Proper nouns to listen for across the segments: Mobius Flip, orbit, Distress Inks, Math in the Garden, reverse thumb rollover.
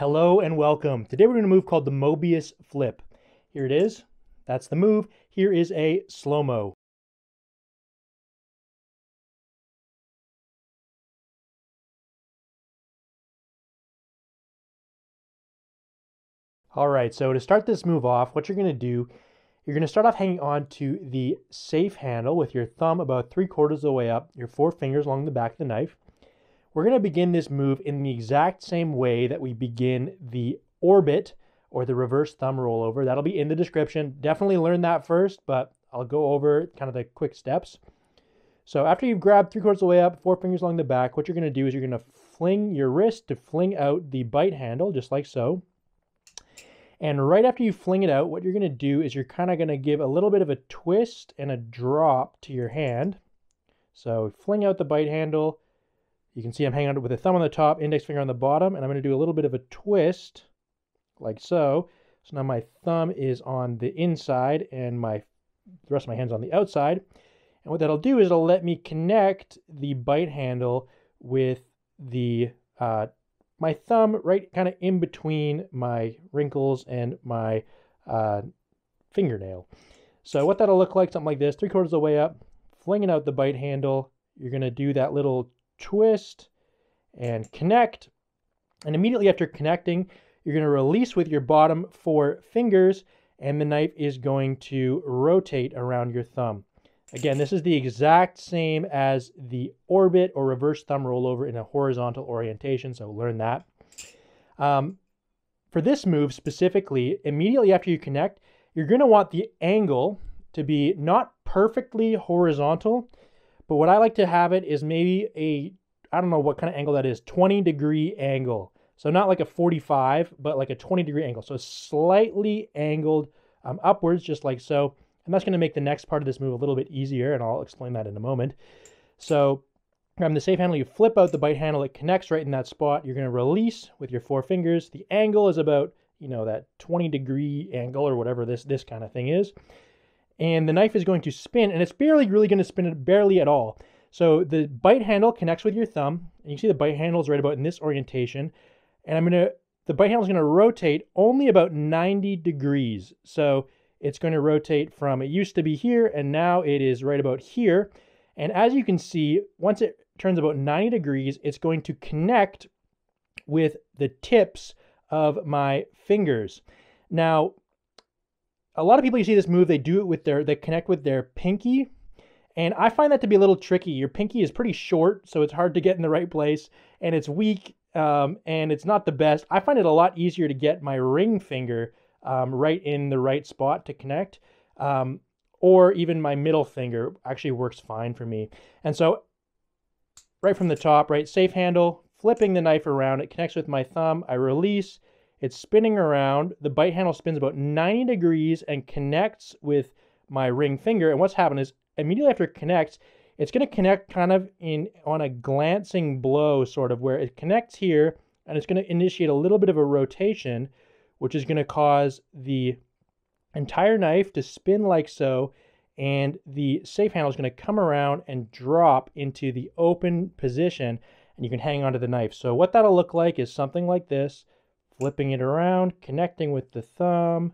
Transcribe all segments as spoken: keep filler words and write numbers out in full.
Hello and welcome. Today we're going to move called the Mobius Flip. Here it is. That's the move. Here is a slow-mo. All right, so to start this move off, what you're going to do, you're going to start off hanging on to the safe handle with your thumb about three quarters of the way up, your four fingers along the back of the knife. We're going to begin this move in the exact same way that we begin the orbit or the reverse thumb rollover. That'll be in the description. Definitely learn that first, but I'll go over kind of the quick steps. So after you've grabbed three quarters of the way up, four fingers along the back, what you're going to do is you're going to fling your wrist to fling out the bite handle, just like so. And right after you fling it out, what you're going to do is you're kind of going to give a little bit of a twist and a drop to your hand. So fling out the bite handle. You can see I'm hanging on with a thumb on the top, index finger on the bottom, and I'm going to do a little bit of a twist, like so. So now my thumb is on the inside and my the rest of my hand's on the outside. And what that'll do is it'll let me connect the bite handle with the uh, my thumb right kind of in between my wrinkles and my uh, fingernail. So what that'll look like, something like this, three quarters of the way up, flinging out the bite handle. You're going to do that little twist and connect, and immediately after connecting you're going to release with your bottom four fingers and the knife is going to rotate around your thumb. Again, this is the exact same as the orbit or reverse thumb rollover in a horizontal orientation, so learn that. Um, for this move specifically, immediately after you connect, you're going to want the angle to be not perfectly horizontal, but what I like to have it is maybe a, I don't know what kind of angle that is, twenty degree angle. So not like a forty-five, but like a twenty degree angle. So slightly angled um, upwards, just like so. And that's going to make the next part of this move a little bit easier, and I'll explain that in a moment. So grab the safe handle, you flip out the bite handle, it connects right in that spot. You're going to release with your four fingers. The angle is about, you know, that twenty degree angle or whatever this, this kind of thing is. And the knife is going to spin, and it's barely really going to spin it barely at all. So the bite handle connects with your thumb, and you see the bite handle is right about in this orientation. And I'm gonna, the bite handle is gonna rotate only about ninety degrees. So it's gonna rotate from, it used to be here, and now it is right about here. And as you can see, once it turns about ninety degrees, it's going to connect with the tips of my fingers. Now, a lot of people, you see this move, they do it with their, they connect with their pinky. And I find that to be a little tricky. Your pinky is pretty short, so it's hard to get in the right place. And it's weak, um, and it's not the best. I find it a lot easier to get my ring finger um, right in the right spot to connect. Um, or even my middle finger actually works fine for me. And so right from the top, right, safe handle, flipping the knife around. It connects with my thumb. I release. It's spinning around, the bite handle spins about ninety degrees and connects with my ring finger. And what's happened is immediately after it connects, it's gonna connect kind of in on a glancing blow sort of where it connects here and it's gonna initiate a little bit of a rotation, which is gonna cause the entire knife to spin like so, and the safe handle is gonna come around and drop into the open position and you can hang onto the knife. So what that'll look like is something like this. Flipping it around, connecting with the thumb,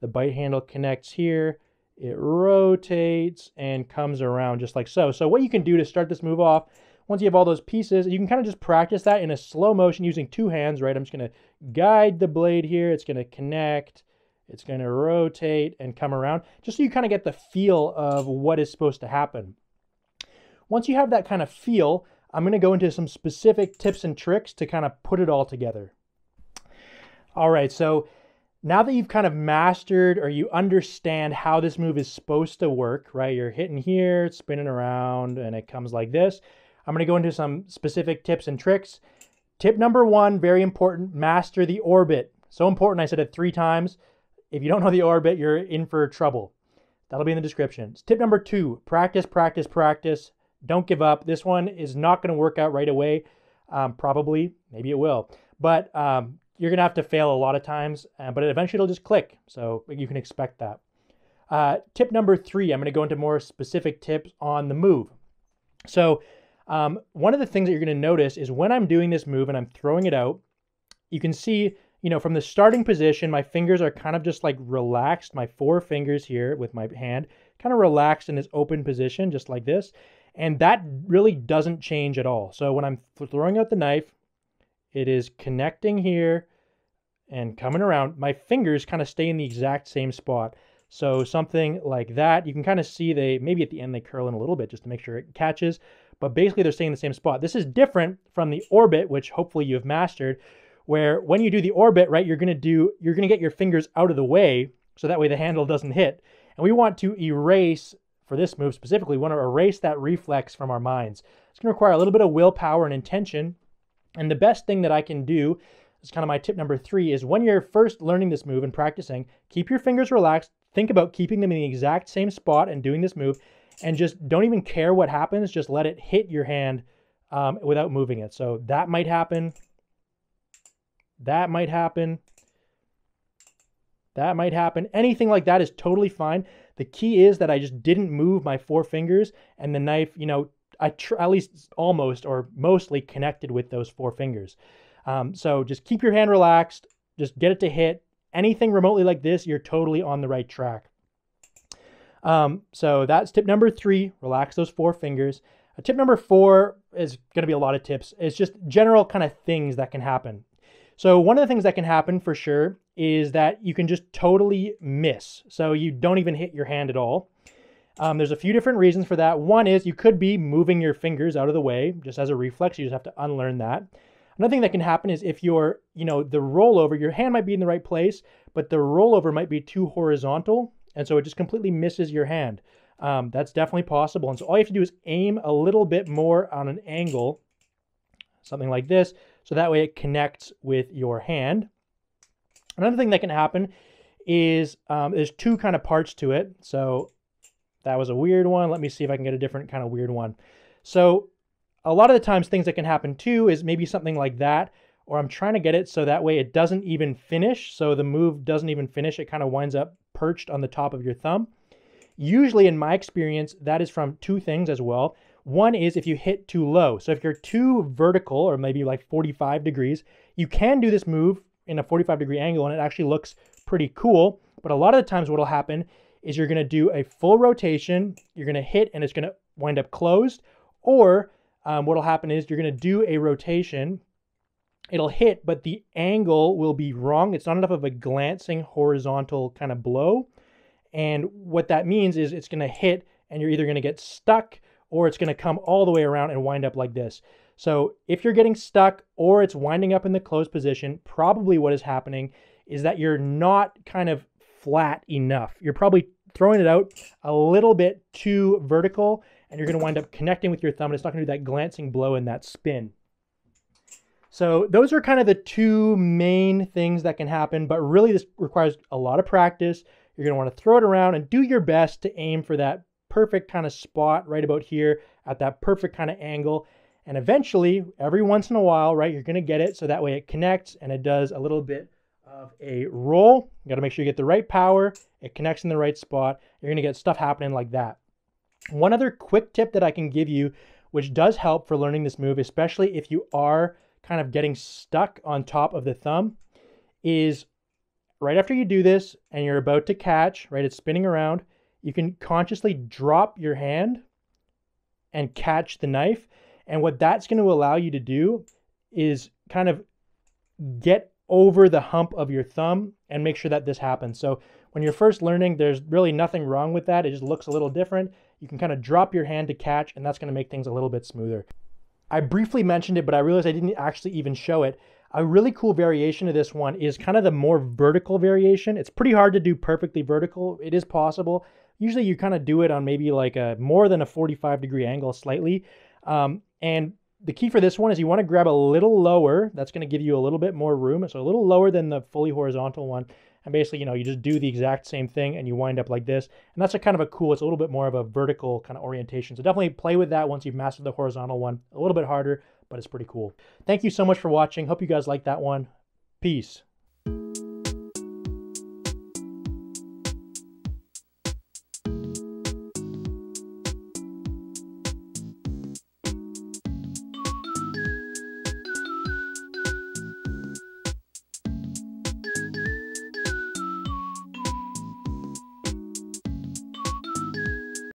the bite handle connects here, it rotates and comes around just like so. So what you can do to start this move off, once you have all those pieces, you can kind of just practice that in a slow motion using two hands, right? I'm just gonna guide the blade here, it's gonna connect, it's gonna rotate and come around, just so you kind of get the feel of what is supposed to happen. Once you have that kind of feel, I'm gonna go into some specific tips and tricks to kind of put it all together. All right, so now that you've kind of mastered or you understand how this move is supposed to work, right? You're hitting here, it's spinning around, and it comes like this. I'm gonna go into some specific tips and tricks. Tip number one, very important, master the orbit. So important, I said it three times. If you don't know the orbit, you're in for trouble. That'll be in the description. Tip number two, practice, practice, practice. Don't give up. This one is not gonna work out right away, um, probably, maybe it will, but, um, you're gonna have to fail a lot of times, uh, but eventually it'll just click. So you can expect that. Uh, tip number three, I'm gonna go into more specific tips on the move. So um, one of the things that you're gonna notice is when I'm doing this move and I'm throwing it out, you can see, you know, from the starting position, my fingers are kind of just like relaxed. My four fingers here with my hand kind of relaxed in this open position, just like this. And that really doesn't change at all. So when I'm throwing out the knife, it is connecting here and coming around. My fingers kind of stay in the exact same spot. So something like that, you can kind of see they, maybe at the end they curl in a little bit just to make sure it catches. But basically they're staying in the same spot. This is different from the orbit, which hopefully you've mastered, where when you do the orbit, right, you're gonna do, you're gonna get your fingers out of the way so that way the handle doesn't hit. And we want to erase, for this move specifically, we want to erase that reflex from our minds. It's gonna require a little bit of willpower and intention. And the best thing that I can do, this is kind of my tip number three, is when you're first learning this move and practicing, keep your fingers relaxed, think about keeping them in the exact same spot and doing this move, and just don't even care what happens, just let it hit your hand um, without moving it. So that might happen, that might happen, that might happen. Anything like that is totally fine. The key is that I just didn't move my four fingers and the knife, you know, I tr at least almost or mostly connected with those four fingers. Um, so just keep your hand relaxed, just get it to hit. Anything remotely like this, you're totally on the right track. Um, so that's tip number three, relax those four fingers. Uh, tip number four is gonna be a lot of tips. It's just general kind of things that can happen. So one of the things that can happen for sure is that you can just totally miss. So you don't even hit your hand at all. Um, there's a few different reasons for that. One is you could be moving your fingers out of the way just as a reflex. You just have to unlearn that. Another thing that can happen is if you're, you know, the rollover, your hand might be in the right place, but the rollover might be too horizontal. And so it just completely misses your hand. Um, that's definitely possible. And so all you have to do is aim a little bit more on an angle, something like this. So that way it connects with your hand. Another thing that can happen is um, there's two kind of parts to it. So that was a weird one. Let me see if I can get a different kind of weird one. So a lot of the times things that can happen too is maybe something like that, or I'm trying to get it so that way it doesn't even finish. So the move doesn't even finish. It kind of winds up perched on the top of your thumb. Usually in my experience, that is from two things as well. One is if you hit too low. So if you're too vertical or maybe like forty-five degrees, you can do this move in a forty-five degree angle and it actually looks pretty cool. But a lot of the times what'll happen is you're gonna do a full rotation, you're gonna hit and it's gonna wind up closed, or um, what'll happen is you're gonna do a rotation, it'll hit, but the angle will be wrong. It's not enough of a glancing horizontal kind of blow. And what that means is it's gonna hit and you're either gonna get stuck or it's gonna come all the way around and wind up like this. So if you're getting stuck or it's winding up in the closed position, probably what is happening is that you're not kind of flat enough. You're probably throwing it out a little bit too vertical and you're gonna wind up connecting with your thumb and it's not gonna do that glancing blow and that spin. So those are kind of the two main things that can happen, but really this requires a lot of practice. You're gonna wanna throw it around and do your best to aim for that perfect kind of spot right about here at that perfect kind of angle. And eventually, every once in a while, right, you're gonna get it so that way it connects and it does a little bit of a roll. You gotta make sure you get the right power, it connects in the right spot, you're gonna get stuff happening like that. One other quick tip that I can give you, which does help for learning this move, especially if you are kind of getting stuck on top of the thumb, is right after you do this and you're about to catch, right, it's spinning around, you can consciously drop your hand and catch the knife. And what that's gonna allow you to do is kind of get over the hump of your thumb and make sure that this happens. So when you're first learning, there's really nothing wrong with that. It just looks a little different. You can kind of drop your hand to catch and that's gonna make things a little bit smoother. I briefly mentioned it, but I realized I didn't actually even show it. A really cool variation of this one is kind of the more vertical variation. It's pretty hard to do perfectly vertical. It is possible. Usually you kind of do it on maybe like a more than a forty-five degree angle slightly. Um, and the key for this one is you want to grab a little lower. That's going to give you a little bit more room. So a little lower than the fully horizontal one. And basically, you know, you just do the exact same thing and you wind up like this. And that's a kind of a cool, it's a little bit more of a vertical kind of orientation. So definitely play with that once you've mastered the horizontal one. A little bit harder, but it's pretty cool. Thank you so much for watching. Hope you guys like that one. Peace.